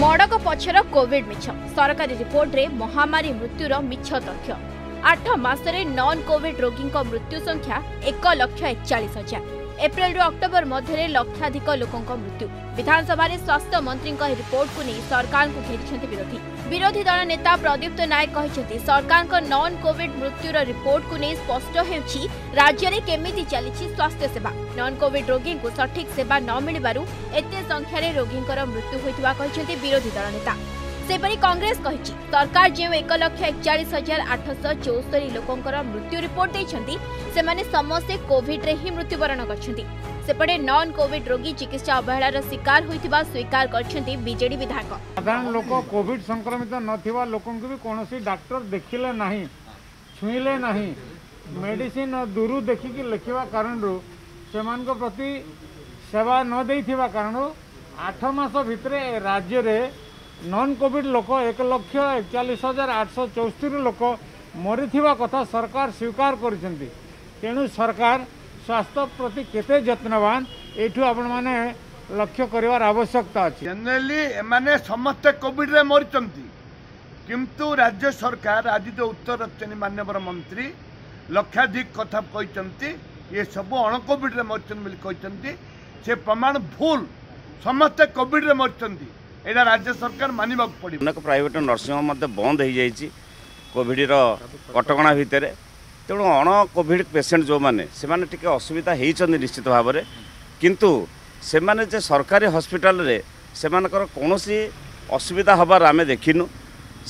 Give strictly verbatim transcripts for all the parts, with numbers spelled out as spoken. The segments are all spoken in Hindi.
मड़क पछर कोविड मिछ सरकारी रिपोर्ट रे महामारी मृत्युर मिछ तथ्य आठ मासरे नॉन कोविड रोगी मृत्यु संख्या एक लक्ष एकचाश हजार एप्रिल रु अक्टोबर मध्य लक्षाधिक लोकों मृत्यु विधानसभा स्वास्थ्य मंत्री रिपोर्ट को नहीं सरकार को घेरी विरोधी विरोधी दल नेता प्रदीप्त नायक कहते सरकार नॉन कोविड मृत्युर रिपोर्ट को नहीं स्पष्ट हो राज्य में केमी चली स्वास्थ्य सेवा नॉन कोविड रोगी को सठिक सेवा न मिलू एत संख्यार रोगी मृत्यु होता विरोधी दल नेता सेपरी कांग्रेस कही सरकार जो एक लक्ष एकचाश हजार आठश चौस्तरी लोकों मृत्यु रिपोर्ट देते समस्ते कोविड्रे ही मृत्युवरण करपटे नन कोविड रोगी चिकित्सा अवहेलार शिकार होता स्वीकार करछंती बीजेडी विधायक साधारण लोक कोविड संक्रमित नथिबा लोकन को भी कौन डाक्टर देखिले नाही छुईले नाही मेडिसिन दूर देखिकी लिखा कारण सेमान प्रति सेवा न देथिबा कारण आठ मास भितरे राज्य रे नॉन कोविड लोक एक लक्ष एकचाश हजार आठश चौस्तरी लोक मरीवा कथा सरकार स्वीकार करिसेंती तेनु सरकार स्वास्थ्य प्रति केते जत्नवान एठु आपण माने लक्ष्य करिवार आवश्यकता अछि। जनरली माने समस्त कोविड रे मरिचंती किंतु राज्य सरकार आज जो उत्तर रचनी माननीय मंत्री लक्षाधिक कथा कहिसेंती ये सब अण कोविड रे मरिचन बिल कहिसेंती से प्रमाण भूल समस्त कोविड रे मरिचंती एटा राज्य सरकार मानवाक पड़े अनेक प्राइवेट नर्सिंग होम बंद हो जाएगी कोविड कटकणा भितर तेणु अण कोविड पेसेंट जो मैंने से माने टिके असुविधा होती निश्चित भाव में किंतु से माने जे सरकारी हस्पिटाल रे से मानकर कोनोसी असुविधा हबार आमे देखिनु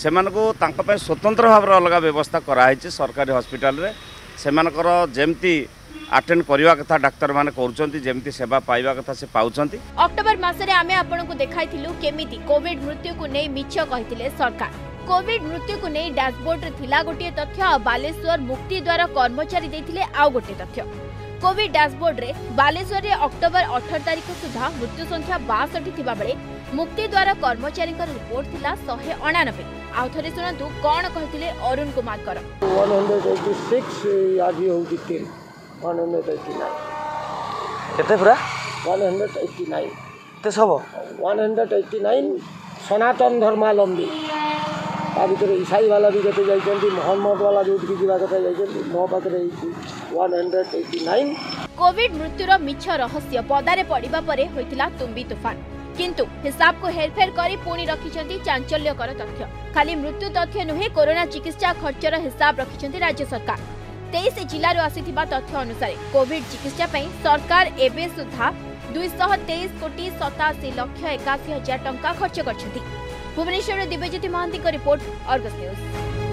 से मानकु तांका पे स्वतंत्र भाव अलग व्यवस्था कराई सरकारी हस्पिटाल रे से मानकर जेमती अटेंड करवा कथा डाक्टर माने करउचंती जेमती सेवा पाइबा कथा से पाउचंती। अक्टोबर मासरे आमे आपण को देखाइथिलु केमिति कोविड मृत्यु को नै मिछ कहिथिले सरकार कोविड मृत्यु को नै डैशबोर्ड रे थिला गोटे तथ्य बालेश्वर मुक्ति द्वार कर्मचारी देथिले आ गोटे तथ्य कोविड डैशबोर्ड रे बालेश्वर रे अक्टोबर अठारह तारिख सुधा मृत्यु संख्या बासठ थिबा बेले मुक्ति द्वार कर्मचारी का रिपोर्ट थिला एक सौ निन्यानवे आउ थरे सुनंतु कोन कहिथिले अरुण कुमार कर एक सौ छियासी आज होउदी तीन वन एटी नाइन पूरा वन एटी नाइन सब वन एटी नाइन सनातन धर्मावलम्बी ता भर ईसाई वाला भी कते जाइछंती मोहम्मद वाला जो जीवा कते जाइछंती मो पाखरे वन एटी नाइन कोविड मृत्युर मिछ रहस्य पदारे पड़िबा परे होइतिला तुम्बी तूफान किंतु हिसाब को हेरफेर करी पुणी रखिछंती चांचल्यकर तथ्य खाली मृत्यु तथ्य नुहे कोरोना चिकित्सा खर्चर हिसाब रखिछंती राज्य सरकार तेईस जिलूर आसीथिबा तथ्य अनुसार कोविड चिकित्सा सरकार एबे सुधा दुईशह तेईस कोटी सताशी लक्ष एकाशी हजार टंका खर्च कर Bhubaneswar Dibyajyoti Mahanti report Argus news.